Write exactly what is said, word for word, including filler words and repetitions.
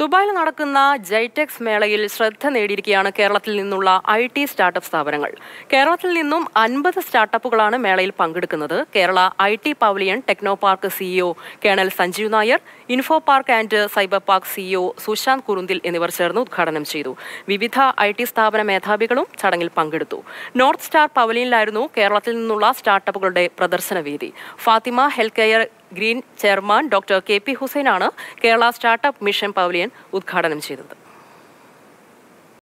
ദുബായിൽ നടക്കുന്ന ജൈടെക്സ് മേളയിൽ ശ്രദ്ധ നേടിയിരിക്കുകയാണ് കേരളത്തിൽ നിന്നുള്ള ഐ ടി സ്റ്റാർട്ടപ്പ് സ്ഥാപനങ്ങൾ. കേരളത്തിൽ നിന്നും അൻപത് സ്റ്റാർട്ടപ്പുകളാണ് മേളയിൽ പങ്കെടുക്കുന്നത്. Kerala I T pavilion Technopark CEO colonel Sanjeev Nair, Infopark and Cyber Park CEO Sushan Kurunthil എന്നിവർ ചേർന്ന് ഉദ്ഘാടനം ചെയ്തു. വിവിധ ഐ ടി സ്ഥാപന മേധാവികളും ചടങ്ങിൽ പങ്കെടുത്തു. നോർത്ത് സ്റ്റാർ പവലിയനിലായിരുന്നു കേരളത്തിൽ നിന്നുള്ള സ്റ്റാർട്ടപ്പുകളുടെ പ്രദർശനവേദി. Fathima health care green chairman doctor K P Hussain ആണ് കേരള സ്റ്റാർട്ടപ്പ് മിഷൻ പവലിയൻ ഉദ്ഘാടനം ചെയ്തത്.